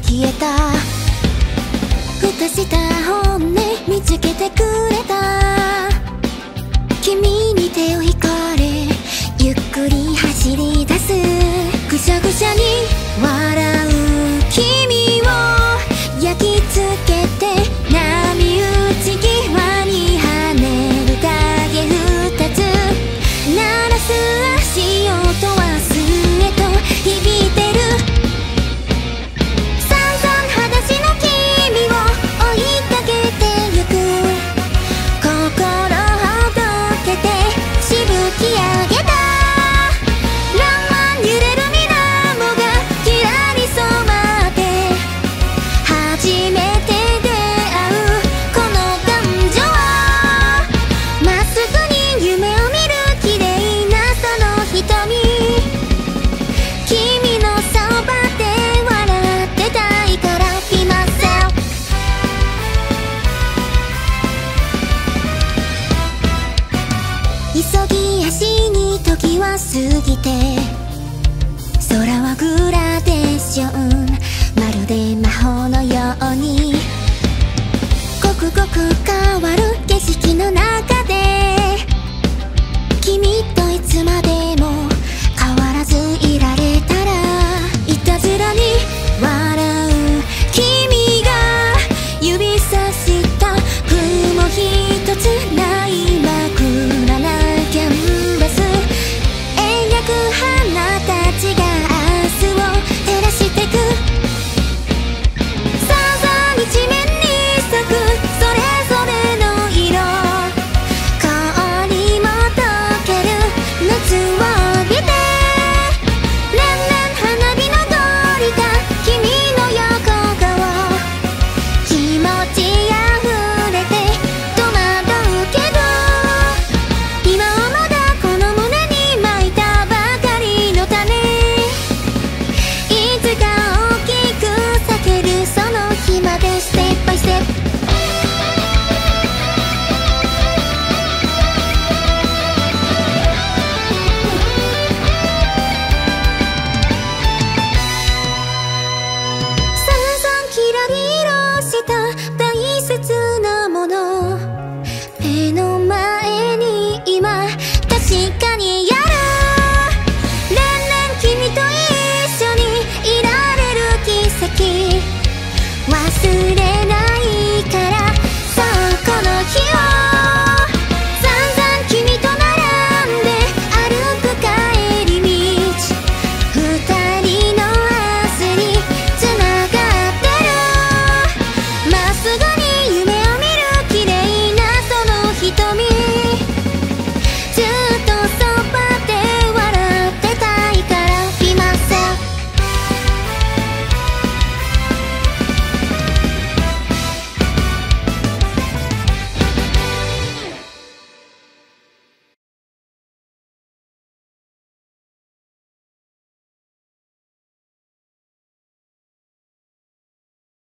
て消えた」「ふたした本音見つけてくれた」「君に手を引かれゆっくり走り出す」「ぐしゃぐしゃに笑う君を焼きつけて」「波打ち際に跳ねる影二つ」「鳴らす足音はすえと響いてる」過ぎて空はグラデーション、まるで魔法のようにごくごく変わる景色の中で君といつまでも変わらずいられたら、いたずらに笑う君が指さした雲一つない